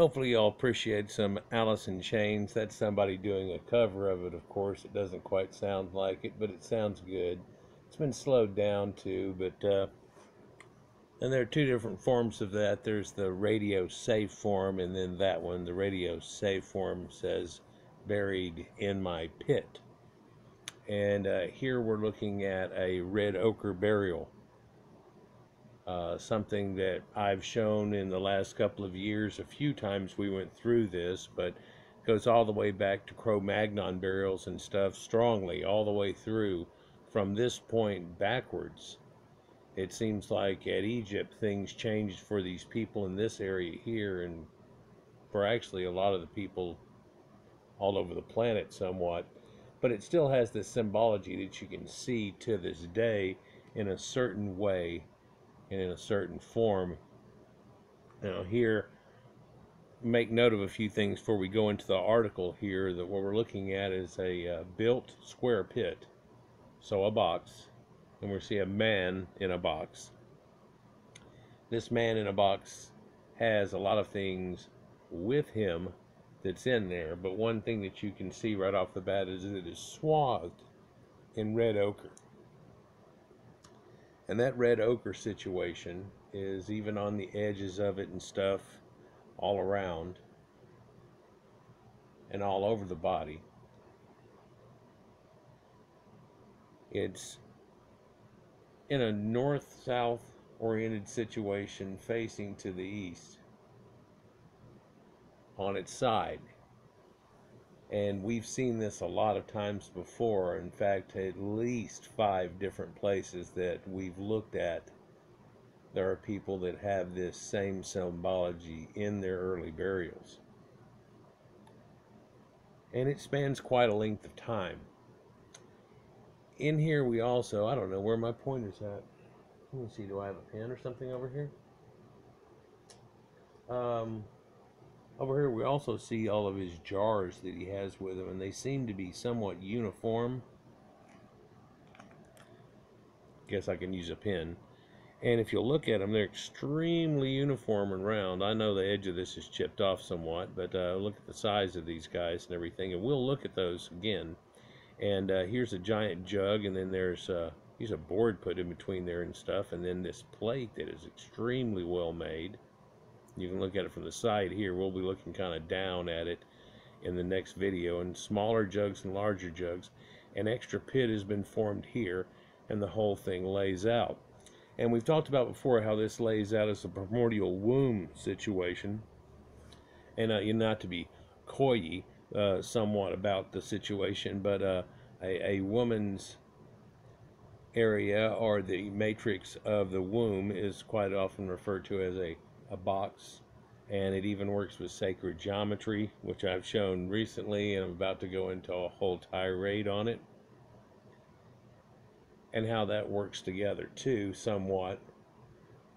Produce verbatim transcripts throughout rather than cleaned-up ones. Hopefully y'all appreciate some Alice in Chains. That's somebody doing a cover of it, of course. It doesn't quite sound like it, but it sounds good. It's been slowed down too, but uh, and there are two different forms of that. There's the radio save form, and then that one, the radio save form, says buried in my pit. And uh, here we're looking at a red ochre burial. Uh, something that I've shown in the last couple of years. A few times we went through this, but goes all the way back to Cro-Magnon burials and stuff, strongly all the way through from this point backwards. It seems like at Egypt things changed for these people in this area here, and for actually a lot of the people all over the planet somewhat, but it still has this symbology that you can see to this day in a certain way and in a certain form. Now here, make note of a few things before we go into the article here, that what we're looking at is a uh, built square pit, so a box, and we see a man in a box. This man in a box has a lot of things with him that's in there, but one thing that you can see right off the bat is that it is swathed in red ochre. And that red ochre situation is even on the edges of it and stuff all around and all over the body. It's in a north-south oriented situation, facing to the east on its side. And we've seen this a lot of times before. In fact, at least five different places that we've looked at, there are people that have this same symbology in their early burials. And it spans quite a length of time. In here we also, I don't know where my pointer's at. Let me see, do I have a pen or something over here? Um... Over here we also see all of his jars that he has with him, and they seem to be somewhat uniform. Guess I can use a pen. And if you look at them, they're extremely uniform and round. I know the edge of this is chipped off somewhat, but uh, look at the size of these guys and everything, and we'll look at those again. And uh, here's a giant jug, and then there's uh, here's a board put in between there and stuff, and then this plate that is extremely well made. You can look at it from the side here. We'll be looking kind of down at it in the next video, and smaller jugs and larger jugs. An extra pit has been formed here, and the whole thing lays out. And we've talked about before how this lays out as a primordial womb situation, and uh, you're not to be coy uh, somewhat about the situation, but uh, a, a woman's area, or the matrix of the womb, is quite often referred to as a a box, and it even works with sacred geometry, which I've shown recently, and I'm about to go into a whole tirade on it, and how that works together too somewhat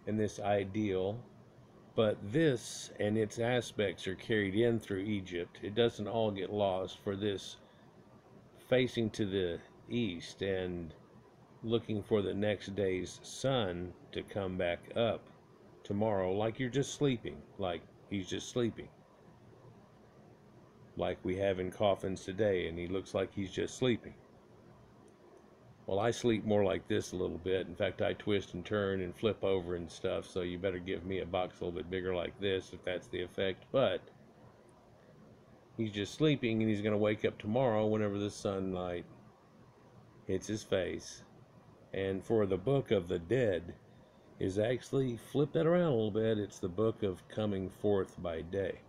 in this ideal. But this and its aspects are carried in through Egypt. It doesn't all get lost, for this facing to the east and looking for the next day's sun to come back up tomorrow, like you're just sleeping, like he's just sleeping, like we have in coffins today, and he looks like he's just sleeping. Well, I sleep more like this a little bit. In fact, I twist and turn and flip over and stuff, so you better give me a box a little bit bigger like this if that's the effect. But he's just sleeping, and he's going to wake up tomorrow whenever the sunlight hits his face. And for the Book of the Dead is actually, flip that around a little bit, it's the Book of Coming Forth by Day.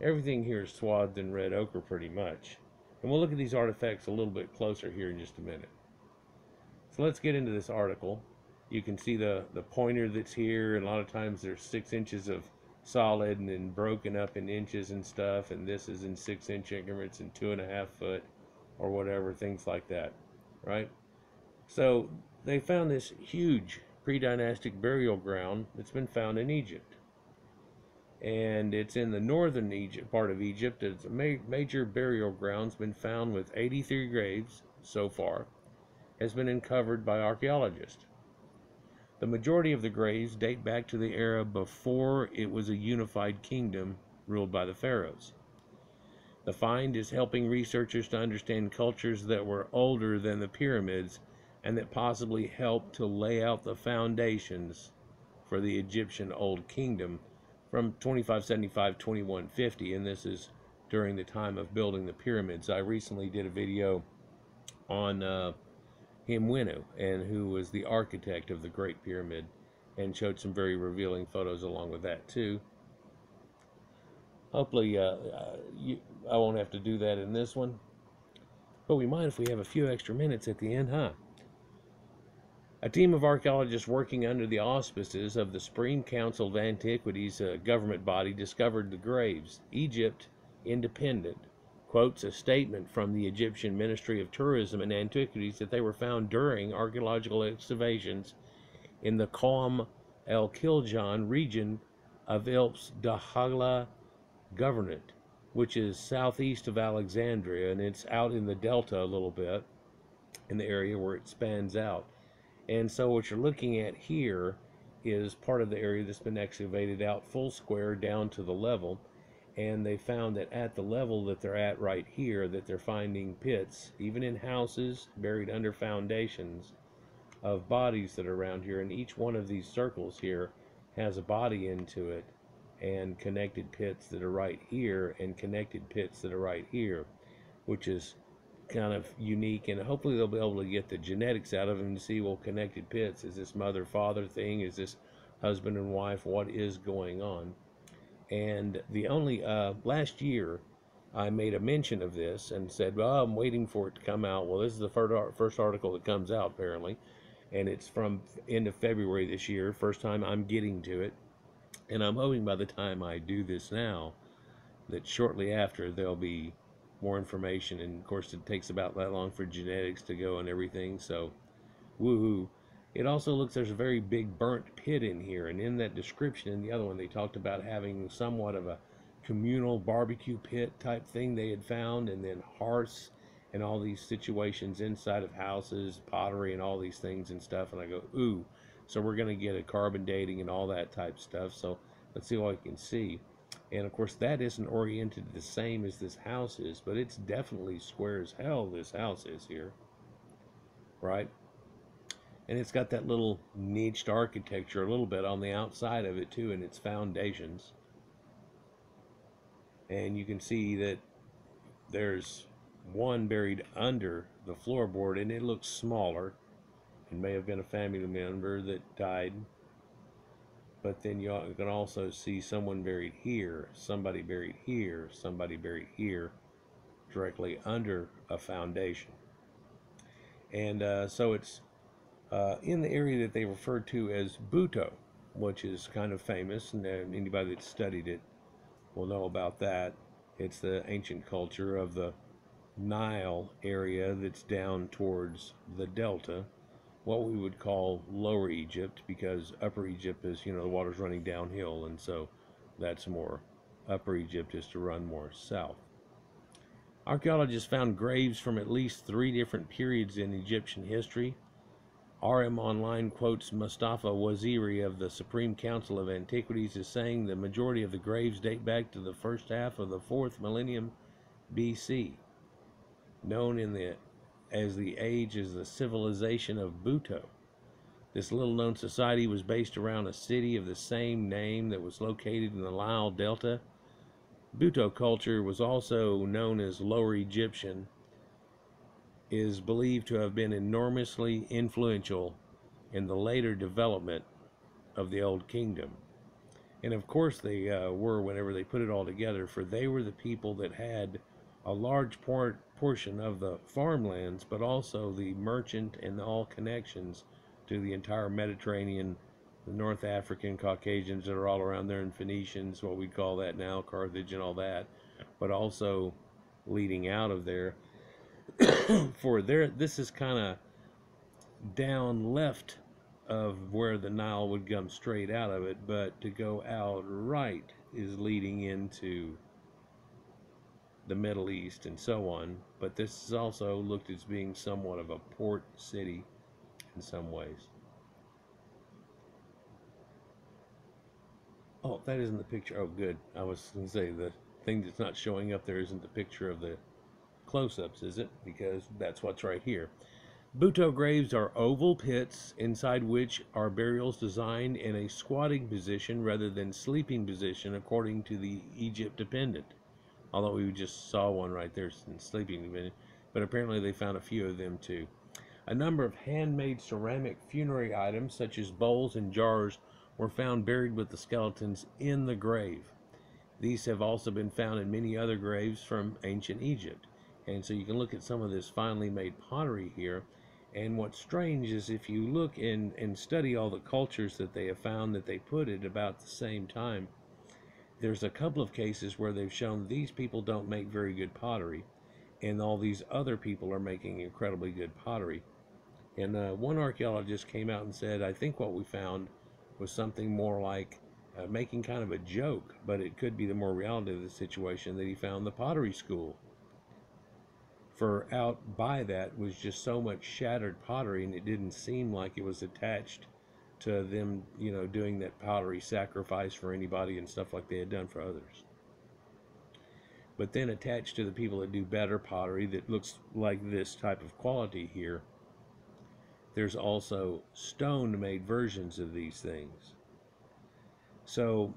Everything here is swathed in red ochre pretty much. And we'll look at these artifacts a little bit closer here in just a minute. So let's get into this article. You can see the, the pointer that's here, and a lot of times there's six inches of solid and then broken up in inches and stuff, and this is in six inch increments and two and a half foot or whatever, things like that, right? So they found this huge pre-dynastic burial ground that's been found in Egypt. And it's in the northern Egypt, part of Egypt. It's a ma major burial ground's been found with eighty-three graves so far, has been uncovered by archaeologists. The majority of the graves date back to the era before it was a unified kingdom ruled by the pharaohs. The find is helping researchers to understand cultures that were older than the pyramids and that possibly helped to lay out the foundations for the Egyptian Old Kingdom from twenty-five seventy-five to twenty-one fifty, and this is during the time of building the pyramids. I recently did a video on uh, Himwenu, and who was the architect of the Great Pyramid, and showed some very revealing photos along with that too. Hopefully uh, you, I won't have to do that in this one, but we might if we have a few extra minutes at the end, huh? A team of archaeologists working under the auspices of the Supreme Council of Antiquities, a government body, discovered the graves. Egypt Independent quotes a statement from the Egyptian Ministry of Tourism and Antiquities that they were found during archaeological excavations in the Kom El Kiljan region of Ilps Dahagla Governorate, which is southeast of Alexandria, and it's out in the delta a little bit, in the area where it spans out. And so what you're looking at here is part of the area that's been excavated out full square down to the level, and they found that at the level that they're at right here, that they're finding pits, even in houses buried under foundations, of bodies that are around here, and each one of these circles here has a body into it, and connected pits that are right here, and connected pits that are right here, which is kind of unique, and hopefully they'll be able to get the genetics out of them to see, well, connected pits, is this mother father thing, is this husband and wife, what is going on? And the only uh last year I made a mention of this and said, well, I'm waiting for it to come out. Well, this is the first article that comes out apparently, and it's from end of February this year, first time I'm getting to it. And I'm hoping by the time I do this now, that shortly after there'll be more information. And of course, it takes about that long for genetics to go and everything. So, woohoo! It also looks, there's a very big burnt pit in here. And in that description, in the other one, they talked about having somewhat of a communal barbecue pit type thing they had found, and then hearths and all these situations inside of houses, pottery, and all these things and stuff. And I go, ooh. So we're going to get a carbon dating and all that type stuff. So let's see what we can see. And of course, that isn't oriented the same as this house is, but it's definitely square as hell, this house is here, right? And it's got that little niched architecture a little bit on the outside of it too, and its foundations. And you can see that there's one buried under the floorboard, and it looks smaller. It may have been a family member that died, but then you can also see someone buried here, somebody buried here, somebody buried here, directly under a foundation. And uh, so it's uh, in the area that they refer to as Buto, which is kind of famous, and anybody that's studied it will know about that. It's the ancient culture of the Nile area that's down towards the delta, what we would call Lower Egypt, because Upper Egypt is, you know, the water's running downhill, and so that's more, Upper Egypt is to run more south. Archaeologists found graves from at least three different periods in Egyptian history. R M Online quotes Mustafa Waziri of the Supreme Council of Antiquities as saying the majority of the graves date back to the first half of the fourth millennium B C, known in the as the age is the civilization of Buto. This little-known society was based around a city of the same name that was located in the Nile Delta. Buto culture was also known as Lower Egyptian, is believed to have been enormously influential in the later development of the Old Kingdom. And of course they uh, were, whenever they put it all together, for they were the people that had a large part portion of the farmlands, but also the merchant and all connections to the entire Mediterranean, the North African, Caucasians that are all around there, and Phoenicians, what we call that now, Carthage and all that, but also leading out of there. For there, this is kind of down left of where the Nile would come straight out of it, but to go out right is leading into the Middle East and so on. But this is also looked as being somewhat of a port city in some ways. Oh, that isn't the picture. Oh, good. I was going to say the thing that's not showing up there isn't the picture of the close-ups, is it? Because that's what's right here. Buto graves are oval pits inside which are burials designed in a squatting position rather than sleeping position, according to the Egypt dependent. Although we just saw one right there in sleeping, but apparently they found a few of them too. A number of handmade ceramic funerary items, such as bowls and jars, were found buried with the skeletons in the grave. These have also been found in many other graves from ancient Egypt. And so you can look at some of this finely made pottery here. And what's strange is if you look and, and study all the cultures that they have found that they put at about the same time, there's a couple of cases where they've shown these people don't make very good pottery, and all these other people are making incredibly good pottery. And uh, one archaeologist came out and said, I think what we found was something more like uh, making kind of a joke, but it could be the more reality of the situation that he found the pottery school. For out by that was just so much shattered pottery, and it didn't seem like it was attached to them, you know, doing that pottery sacrifice for anybody and stuff like they had done for others. But then attached to the people that do better pottery that looks like this type of quality here, there's also stone-made versions of these things. So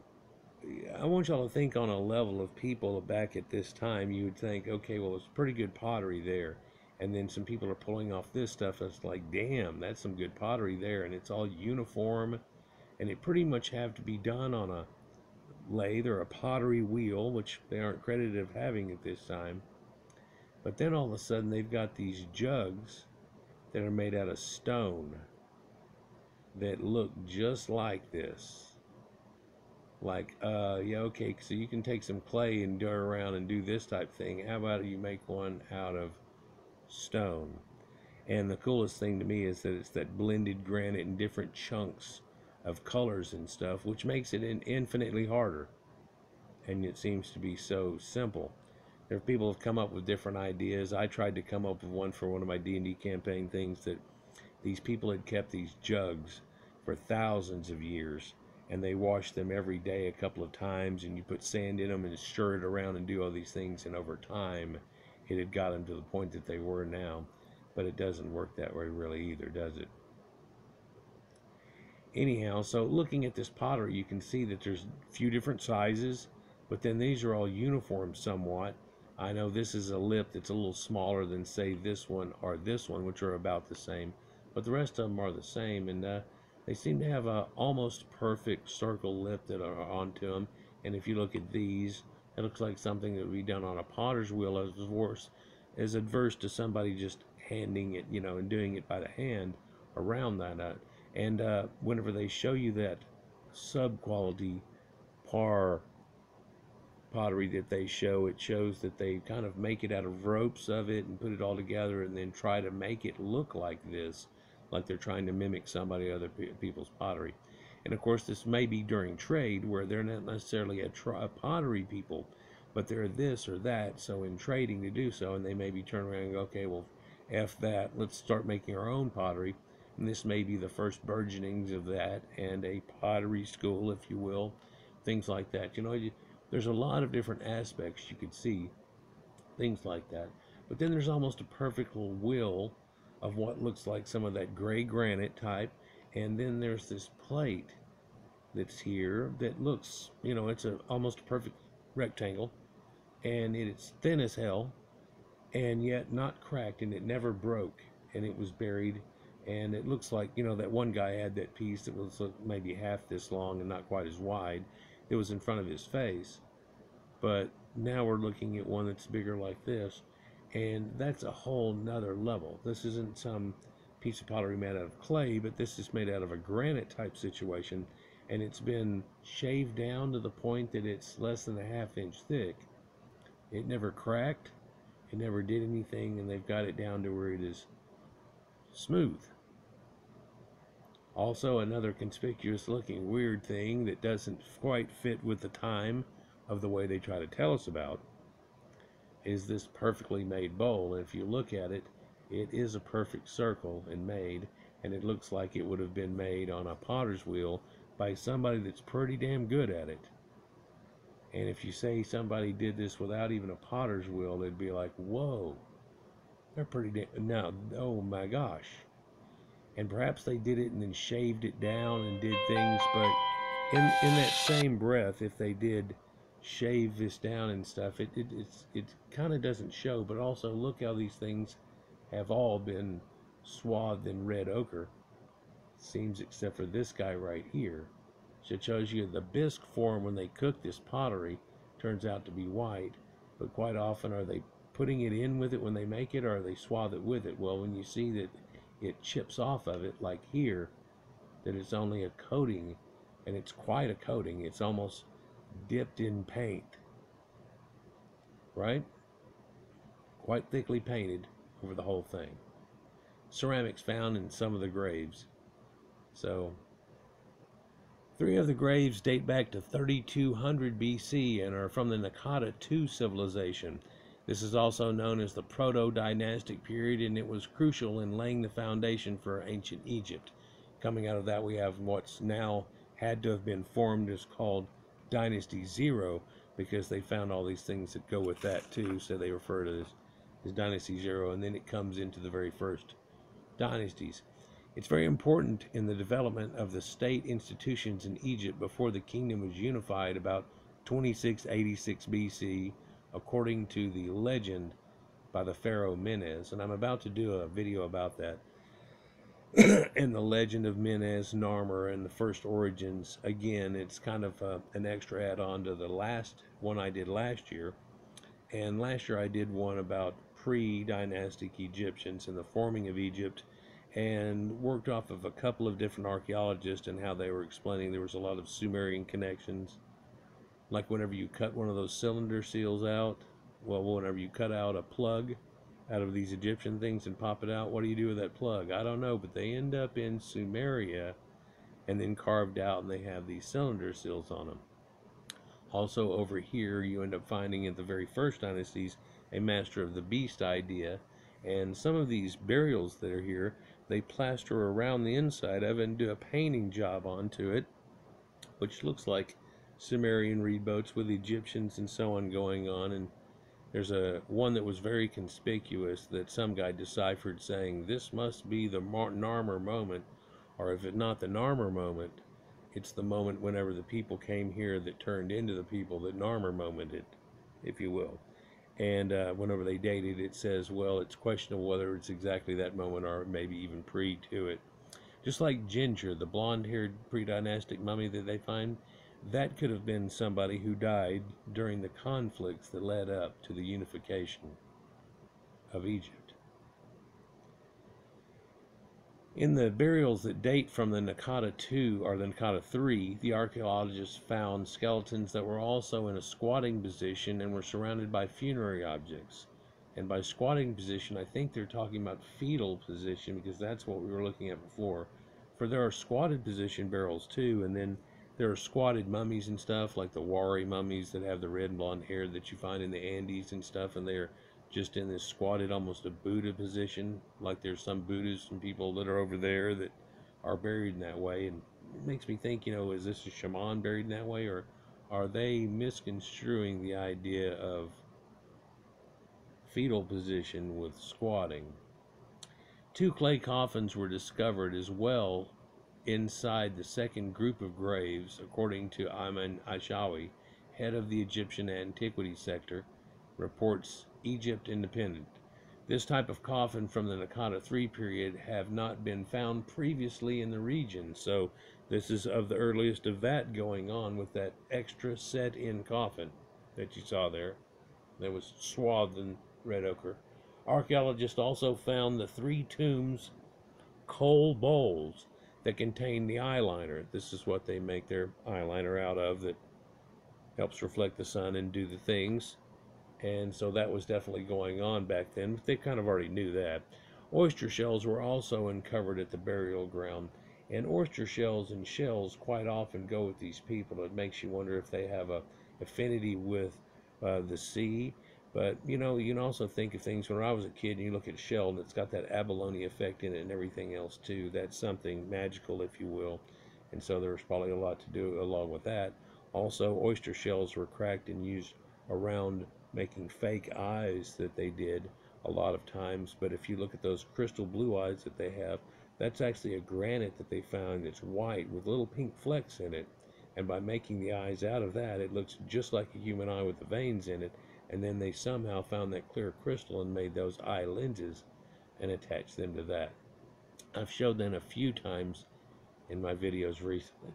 I want y'all to think on a level of people back at this time. You would think, okay, well, it's pretty good pottery there, and then some people are pulling off this stuff that's like, damn, that's some good pottery there, and it's all uniform, and it pretty much have to be done on a lathe or a pottery wheel, which they aren't credited of having at this time. But then all of a sudden they've got these jugs that are made out of stone that look just like this. Like, uh, yeah, okay, so you can take some clay and dirt around and do this type thing. How about you make one out of stone? And the coolest thing to me is that it's that blended granite in different chunks of colors and stuff, which makes it infinitely harder. And it seems to be so simple. There are people who've come up with different ideas. I tried to come up with one for one of my D and D campaign things, that these people had kept these jugs for thousands of years, and they wash them every day a couple of times, and you put sand in them and stir it around and do all these things, and over time it had gotten to the point that they were now. But it doesn't work that way really either, does it? Anyhow, so looking at this pottery, you can see that there's a few different sizes, but then these are all uniform somewhat. I know this is a lip that's a little smaller than, say, this one or this one, which are about the same, but the rest of them are the same, and uh, they seem to have an almost perfect circle lip that are onto them. And if you look at these, it looks like something that would be done on a potter's wheel, as worse, as adverse to somebody just handing it, you know, and doing it by the hand around that. Uh, and uh, whenever they show you that sub-quality par pottery that they show, it shows that they kind of make it out of ropes of it and put it all together and then try to make it look like this, like they're trying to mimic somebody other people's pottery. And of course, this may be during trade, where they're not necessarily a, tr a pottery people, but they're this or that, so in trading to do so, and they maybe turn around and go, okay, well, F that, let's start making our own pottery. And this may be the first burgeonings of that, and a pottery school, if you will, things like that. You know, you, there's a lot of different aspects you could see, things like that. But then there's almost a perfect will of what looks like some of that gray granite type, and then there's this plate that's here that looks, you know, it's a almost perfect rectangle, and it's thin as hell, and yet not cracked, and it never broke, and it was buried, and it looks like, you know, that one guy had that piece that was maybe half this long and not quite as wide. It was in front of his face, but now we're looking at one that's bigger like this. And that's a whole nother level. This isn't some piece of pottery made out of clay, but this is made out of a granite type situation, and it's been shaved down to the point that it's less than a half inch thick. It never cracked, it never did anything, and they've got it down to where it is smooth. Also, another conspicuous looking weird thing that doesn't quite fit with the time of the way they try to tell us about is this perfectly made bowl. And if you look at it, it is a perfect circle and made, and it looks like it would have been made on a potter's wheel, by somebody that's pretty damn good at it. And if you say somebody did this without even a potter's wheel, it'd be like, whoa, they're pretty damn, now, oh my gosh. And perhaps they did it and then shaved it down and did things, but in, in that same breath, if they did shave this down and stuff, it, it, it's, it kind of doesn't show, but also look how these things have all been swathed in red ochre. Seems except for this guy right here. So it shows you the bisque form when they cook this pottery turns out to be white, but quite often are they putting it in with it when they make it, or are they swathe it with it? Well, when you see that it chips off of it, like here, that it's only a coating, and it's quite a coating. It's almost dipped in paint, right? Quite thickly painted over the whole thing. Ceramics found in some of the graves. So, three of the graves date back to thirty-two hundred B C and are from the Naqada two civilization. This is also known as the Proto-Dynastic Period, and it was crucial in laying the foundation for ancient Egypt. Coming out of that, we have what's now had to have been formed is called Dynasty Zero, because they found all these things that go with that too, so they refer to this as Dynasty Zero, and then it comes into the very first dynasties. It's very important in the development of the state institutions in Egypt before the kingdom was unified about twenty-six eighty-six B C, according to the legend by the Pharaoh Menes. And I'm about to do a video about that and the legend of Menes, Narmer, and the first origins. Again, it's kind of uh, an extra add-on to the last one I did last year. And last year I did one about pre-dynastic Egyptians and the forming of Egypt, and worked off of a couple of different archaeologists and how they were explaining there was a lot of Sumerian connections. Like whenever you cut one of those cylinder seals out, well, whenever you cut out a plug out of these Egyptian things and pop it out, what do you do with that plug? I don't know, but they end up in Sumeria and then carved out, and they have these cylinder seals on them. Also over here, you end up finding in the very first dynasties a master of the beast idea, and some of these burials that are here, they plaster around the inside of it and do a painting job onto it, which looks like Sumerian reed boats with Egyptians and so on going on. And there's a one that was very conspicuous that some guy deciphered, saying this must be the Narmer moment, or if it's not the Narmer moment, it's the moment whenever the people came here that turned into the people that Narmer momented, if you will. And uh, whenever they dated, it says, well, it's questionable whether it's exactly that moment or maybe even pre to it. Just like Ginger, the blonde-haired pre-dynastic mummy that they find, that could have been somebody who died during the conflicts that led up to the unification of Egypt. In the burials that date from the Naqada two or the Naqada three, the archaeologists found skeletons that were also in a squatting position and were surrounded by funerary objects. And by squatting position, I think they're talking about fetal position, because that's what we were looking at before. For there are squatted position burials too, and then there are squatted mummies and stuff, like the Wari mummies that have the red and blonde hair that you find in the Andes and stuff, and they're just in this squatted, almost a Buddha position, like there's some Buddhists and people that are over there that are buried in that way. And it makes me think, you know, is this a shaman buried in that way, or are they misconstruing the idea of fetal position with squatting? Two clay coffins were discovered as well inside the second group of graves, according to Ayman Aishawi, head of the Egyptian antiquities sector, reports Egypt Independent. This type of coffin from the Naqada three period have not been found previously in the region, so this is of the earliest of that going on, with that extra set-in coffin that you saw there that was swathed in red ochre. Archaeologists also found the three tombs coal bowls that contain the eyeliner. This is what they make their eyeliner out of that helps reflect the sun and do the things. And so that was definitely going on back then, but they kind of already knew that. Oyster shells were also uncovered at the burial ground, and oyster shells and shells quite often go with these people. It makes you wonder if they have a affinity with uh, the sea. But you know, you can also think of things. When I was a kid and you look at a shell and it's got that abalone effect in it and everything else too, that's something magical, if you will. and so there was probably a lot to do along with that. Also, oyster shells were cracked and used around making fake eyes that they did a lot of times. But if you look at those crystal blue eyes that they have, that's actually a granite that they found that's white with little pink flecks in it. And by making the eyes out of that, it looks just like a human eye with the veins in it. And then they somehow found that clear crystal and made those eye lenses and attached them to that. I've showed that a few times in my videos recently.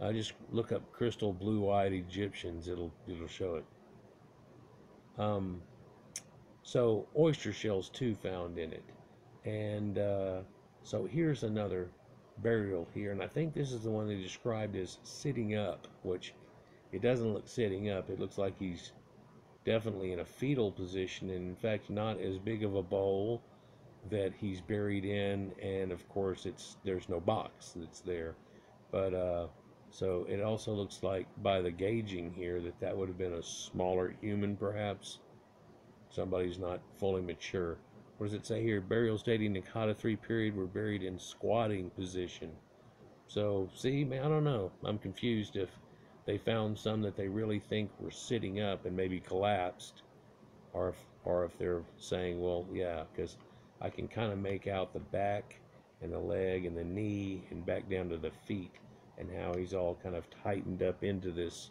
I uh, just look up crystal blue-eyed Egyptians, it'll it'll show it. Um, so oyster shells too found in it. And uh, so here's another burial here, and I think this is the one they described as sitting up, which it doesn't look sitting up. It looks like he's definitely in a fetal position, and in fact not as big of a bowl that he's buried in, and of course it's there's no box that's there. But uh, so it also looks like by the gauging here that that would have been a smaller human perhaps. Somebody's not fully mature. What does it say here? Burials dating Naqada three period were buried in squatting position. So see, man, I don't know. I'm confused if they found some that they really think were sitting up and maybe collapsed, or if, or if they're saying, well, yeah, because I can kind of make out the back and the leg and the knee and back down to the feet and how he's all kind of tightened up into this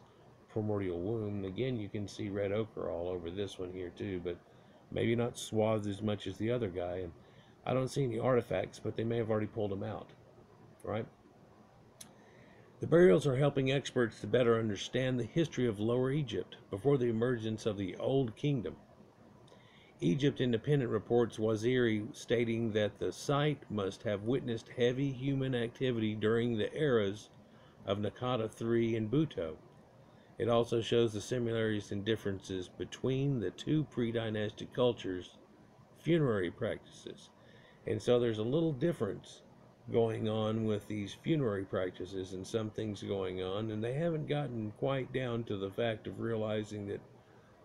primordial womb. Again, you can see red ochre all over this one here too, but maybe not swathed as much as the other guy. And I don't see any artifacts, but they may have already pulled them out, right? The burials are helping experts to better understand the history of Lower Egypt before the emergence of the Old Kingdom. Egypt Independent reports Waziri stating that the site must have witnessed heavy human activity during the eras of Naqada three and Buto. It also shows the similarities and differences between the two pre-dynastic cultures' funerary practices. And so there's a little difference going on with these funerary practices and some things going on, and they haven't gotten quite down to the fact of realizing that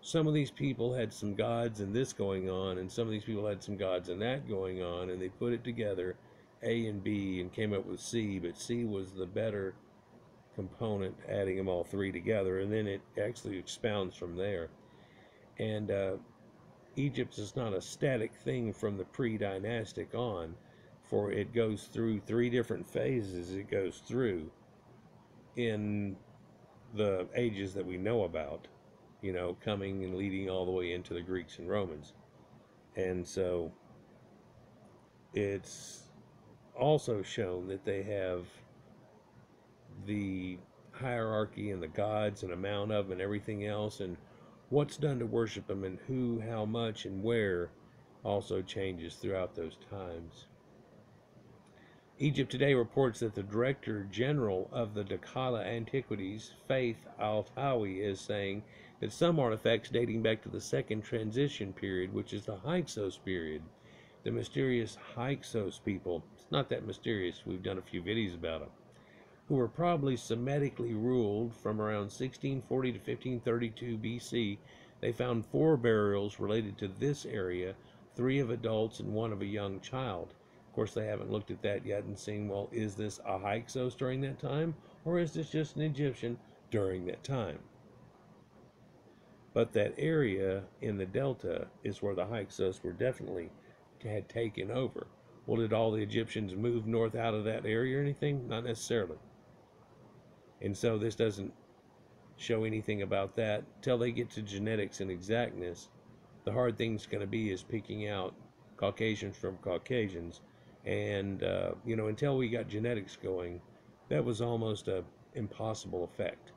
some of these people had some gods and this going on, and some of these people had some gods and that going on, and they put it together, A and B, and came up with C, but C was the better component, adding them all three together, and then it actually expounds from there. And uh, Egypt is not a static thing from the pre-dynastic on, for it goes through three different phases it goes through in the ages that we know about, you know, coming and leading all the way into the Greeks and Romans. And so it's also shown that they have the hierarchy and the gods and amount of them and everything else, and what's done to worship them and who, how much, and where also changes throughout those times. Egypt Today reports that the Director General of the Dakahlia Antiquities, Faith Al-Tawi, is saying that some artifacts dating back to the Second Transition Period, which is the Hyksos period, the mysterious Hyksos people, it's not that mysterious, we've done a few videos about them, who were probably Semitically ruled from around sixteen forty to fifteen thirty-two B C, they found four burials related to this area, three of adults and one of a young child. Of course, they haven't looked at that yet and seen, well, is this a Hyksos during that time, or is this just an Egyptian during that time? But that area in the delta is where the Hyksos were definitely had taken over. Well, did all the Egyptians move north out of that area or anything? Not necessarily. And so this doesn't show anything about that till they get to genetics and exactness. The hard thing's going to be is picking out Caucasians from Caucasians. And, uh, you know, until we got genetics going, that was almost an impossible effect.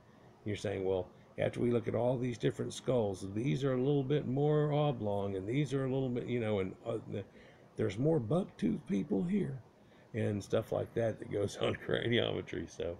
You're saying, well, after we look at all these different skulls, these are a little bit more oblong, and these are a little bit, you know, and uh, the, there's more buck-toothed people here, and stuff like that that goes on craniometry. So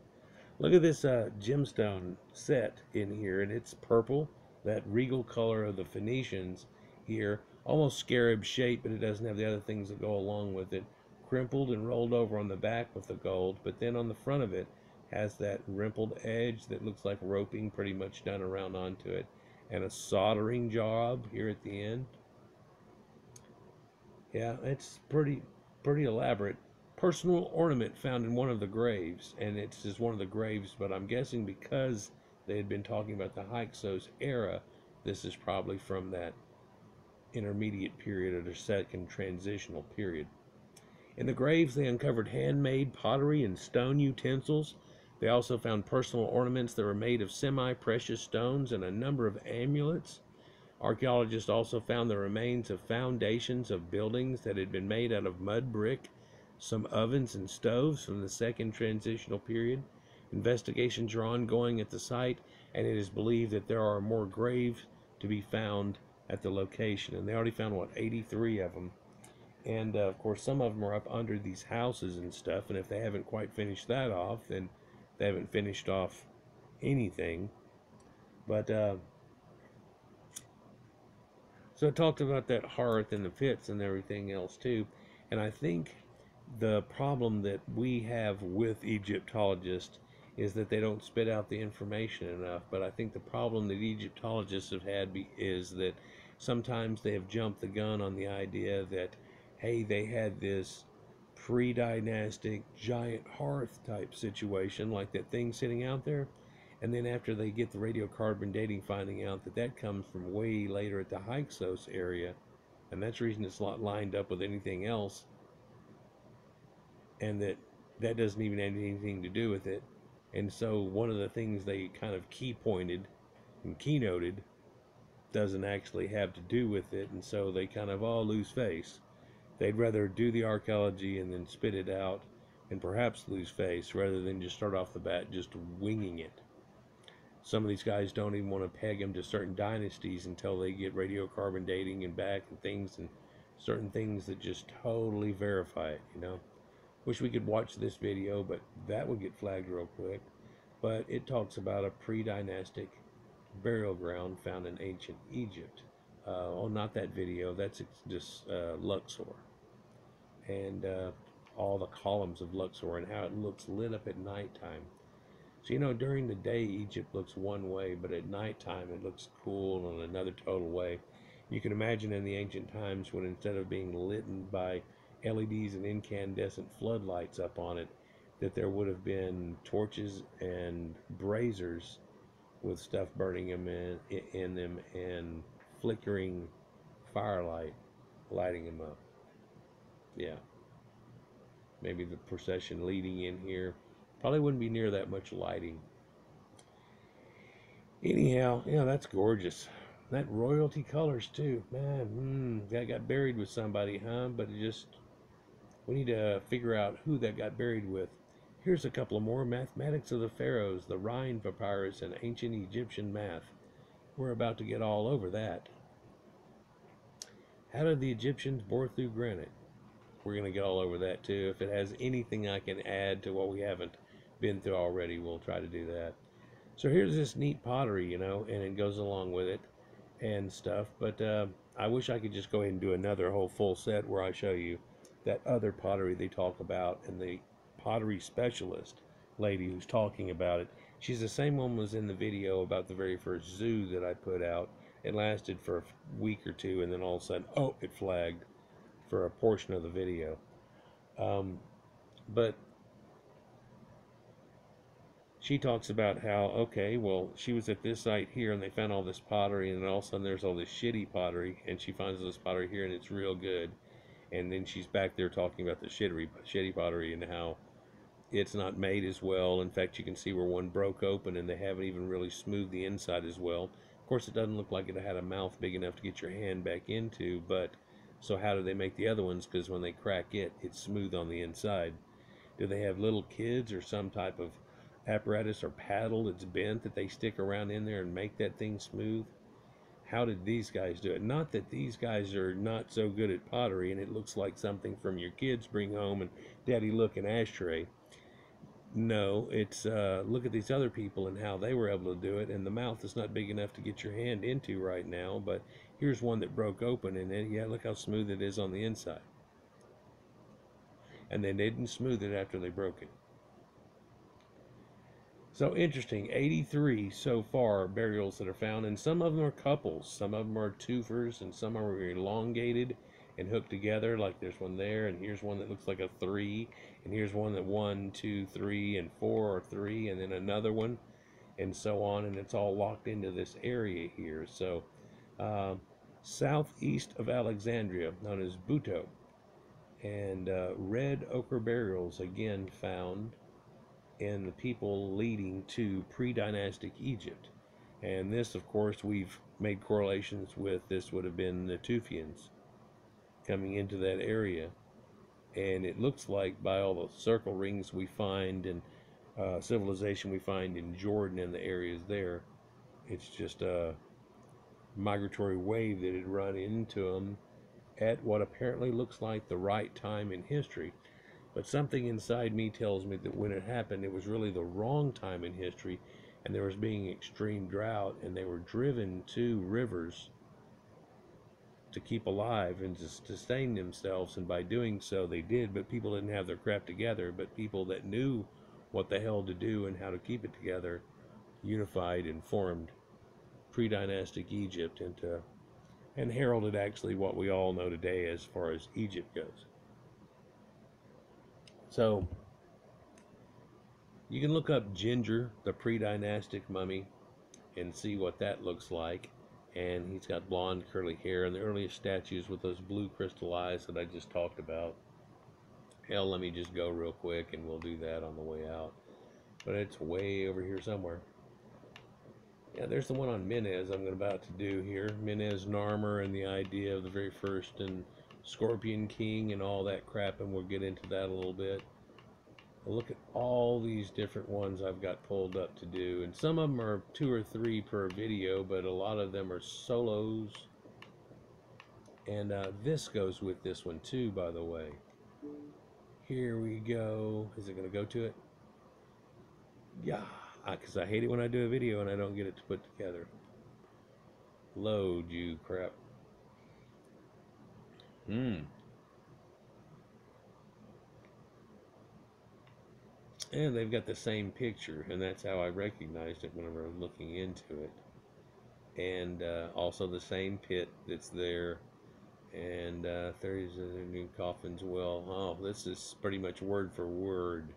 look at this uh, gemstone set in here, and it's purple, that regal color of the Phoenicians here, almost scarab shape, but it doesn't have the other things that go along with it. Crimpled and rolled over on the back with the gold, but then on the front of it has that wrinkled edge that looks like roping pretty much done around onto it, and a soldering job here at the end. Yeah, it's pretty pretty elaborate personal ornament found in one of the graves, and it's just one of the graves, but I'm guessing because they had been talking about the Hyksos era, this is probably from that intermediate period or the second transitional period. In the graves, they uncovered handmade pottery and stone utensils. They also found personal ornaments that were made of semi-precious stones and a number of amulets. Archaeologists also found the remains of foundations of buildings that had been made out of mud brick, some ovens and stoves from the second transitional period. Investigations are ongoing at the site, and it is believed that there are more graves to be found at the location. And they already found, what, eighty-three of them. And, uh, of course, some of them are up under these houses and stuff, and if they haven't quite finished that off, then they haven't finished off anything. But, uh, so I talked about that hearth and the pits and everything else, too. And I think the problem that we have with Egyptologists is that they don't spit out the information enough. But I think the problem that Egyptologists have had be, is that sometimes they have jumped the gun on the idea that, hey, they had this pre-dynastic giant hearth type situation, like that thing sitting out there, and then after they get the radiocarbon dating, finding out that that comes from way later at the Hyksos area, and that's the reason it's not lined up with anything else, and that that doesn't even have anything to do with it. And so one of the things they kind of key pointed and keynoted doesn't actually have to do with it, and so they kind of all lose face. They'd rather do the archaeology and then spit it out and perhaps lose face rather than just start off the bat just winging it. Some of these guys don't even want to peg them to certain dynasties until they get radiocarbon dating and back and things, and certain things that just totally verify it, you know. Wish we could watch this video, but that would get flagged real quick. But it talks about a pre-dynastic burial ground found in ancient Egypt. Uh, oh, not that video. That's just uh, Luxor. And uh, all the columns of Luxor and how it looks lit up at nighttime. So, you know, during the day, Egypt looks one way, but at nighttime, it looks cool in another total way. You can imagine in the ancient times when instead of being lit by L E Ds and incandescent floodlights up on it, that there would have been torches and braziers with stuff burning them in, in them and flickering firelight lighting them up. Yeah. Maybe the procession leading in here probably wouldn't be near that much lighting. Anyhow, yeah, that's gorgeous. That royalty colors too, man. Mm, that got buried with somebody, huh? But it just, we need to figure out who that got buried with. Here's a couple of more. Mathematics of the Pharaohs, the Rhind Papyrus, and Ancient Egyptian Math. We're about to get all over that. How did the Egyptians bore through granite? We're going to get all over that too. If it has anything I can add to what we haven't been through already, we'll try to do that. So here's this neat pottery, you know, and it goes along with it and stuff. But uh, I wish I could just go ahead and do another whole full set where I show you that other pottery they talk about and the pottery specialist lady who's talking about it. She's the same one was in the video about the very first zoo that I put out. It lasted for a week or two, and then all of a sudden, oh, it flagged for a portion of the video. Um, but she talks about how, okay, well, she was at this site here, and they found all this pottery, and then all of a sudden there's all this shitty pottery, and she finds all this pottery here, and it's real good. And then she's back there talking about the shitty, shitty pottery and how it's not made as well. In fact, you can see where one broke open and they haven't even really smoothed the inside as well. Of course, it doesn't look like it had a mouth big enough to get your hand back into, but so how do they make the other ones? Because when they crack it, it's smooth on the inside. Do they have little kids or some type of apparatus or paddle that's bent that they stick around in there and make that thing smooth? How did these guys do it? Not that these guys are not so good at pottery and it looks like something from your kids bring home and daddy look an ashtray. No, it's uh, look at these other people and how they were able to do it, and the mouth is not big enough to get your hand into right now, but here's one that broke open, and then, yeah, look how smooth it is on the inside. And they didn't smooth it after they broke it. So interesting, eighty-three so far burials that are found, and some of them are couples, some of them are twofers, and some are elongated, and hooked together, like there's one there, and here's one that looks like a three, and here's one that one, two, three, and four or three, and then another one, and so on, and it's all locked into this area here. So uh, southeast of Alexandria, known as Buto, and uh, red ochre burials again found in the people leading to pre-dynastic Egypt. And this, of course, we've made correlations with, this would have been the Tufians coming into that area. And it looks like by all the circle rings we find and uh, civilization we find in Jordan and the areas there, it's just a migratory wave that had run into them at what apparently looks like the right time in history. But something inside me tells me that when it happened, it was really the wrong time in history, and there was being extreme drought, and they were driven to rivers to keep alive and to sustain themselves, and by doing so they did, but people didn't have their crap together. But people that knew what the hell to do and how to keep it together unified and formed pre-dynastic Egypt into, and heralded actually what we all know today as far as Egypt goes. So you can look up Ginger, the pre-dynastic mummy, and see what that looks like. And he's got blonde curly hair, and the earliest statues with those blue crystal eyes that I just talked about. Hell, let me just go real quick and we'll do that on the way out. But it's way over here somewhere. Yeah, there's the one on Menes I'm about to do here. Menes, Narmer, and the idea of the very first, and Scorpion King and all that crap, and we'll get into that a little bit. Look at all these different ones I've got pulled up to do, and some of them are two or three per video, but a lot of them are solos. And uh, this goes with this one too, by the way. Here we go. Is it going to go to it? Yeah, because I, I hate it when I do a video and I don't get it to put together. Load, you crap. Hmm. And they've got the same picture, and that's how I recognized it whenever I'm looking into it. And uh, also the same pit that's there. And uh, there's a new coffins. Well, oh, this is pretty much word for word.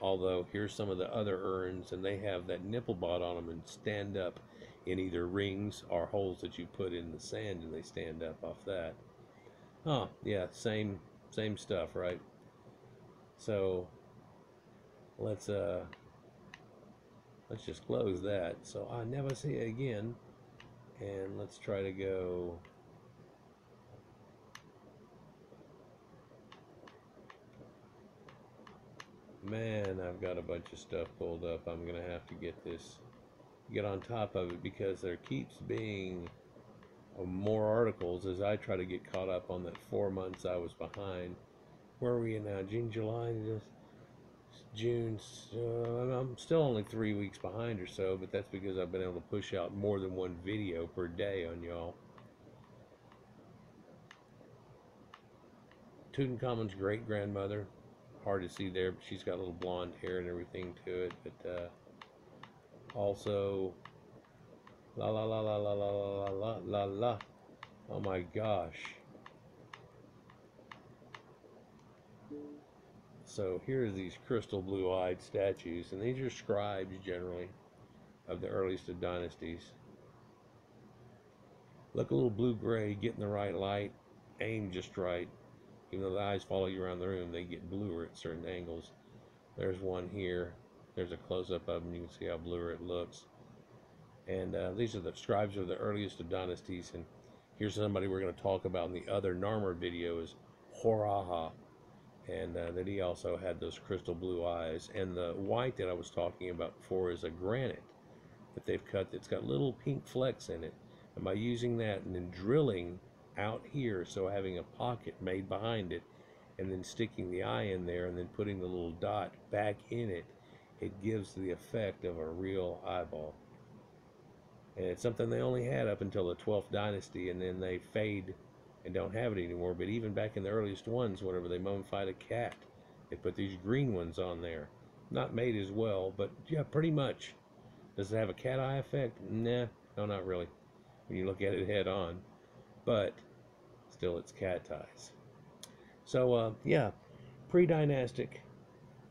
Although here's some of the other urns, and they have that nipple bot on them and stand up in either rings or holes that you put in the sand, and they stand up off that. Huh? Yeah, same same stuff, right? So let's uh let's just close that so I never see it again, and let's try to go . Man, I've got a bunch of stuff pulled up. I'm gonna have to get this get on top of it, because there keeps being more articles as I try to get caught up on that four months I was behind. Where are we in now? June, July, June, uh, I'm still only three weeks behind or so, but that's because I've been able to push out more than one video per day on y'all. Tutankhamen's great-grandmother, hard to see there, but she's got a little blonde hair and everything to it, but uh, also la la la la la la la la la la, oh my gosh. So here are these crystal blue-eyed statues, and these are scribes generally of the earliest of dynasties. Look a little blue-gray, get in the right light, aim just right. Even though the eyes follow you around the room, they get bluer at certain angles. There's one here. There's a close-up of them. You can see how bluer it looks. And uh, these are the scribes of the earliest of dynasties. And here's somebody we're going to talk about in the other Narmer video, is Horaha. And uh, that he also had those crystal blue eyes. And the white that I was talking about before is a granite that they've cut that's got little pink flecks in it. And by using that and then drilling out here, so having a pocket made behind it, and then sticking the eye in there and then putting the little dot back in it, it gives the effect of a real eyeball. And it's something they only had up until the twelfth dynasty, and then they fade and don't have it anymore. But even back in the earliest ones, whenever they mummified a cat, they put these green ones on there. Not made as well, but yeah, pretty much. Does it have a cat eye effect? Nah, no, not really, when you look at it head on. But still its cat ties. So uh, yeah, pre-dynastic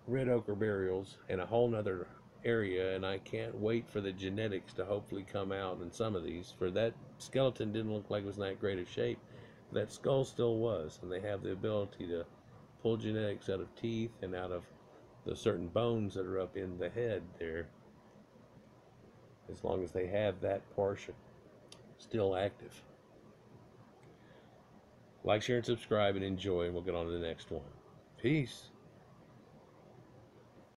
red ochre burials in a whole nother area, and I can't wait for the genetics to hopefully come out in some of these, for that skeleton didn't look like it was in that great of shape. That skull still was, and they have the ability to pull genetics out of teeth and out of the certain bones that are up in the head there, as long as they have that portion still active. Like, share, and subscribe, and enjoy, and we'll get on to the next one. Peace.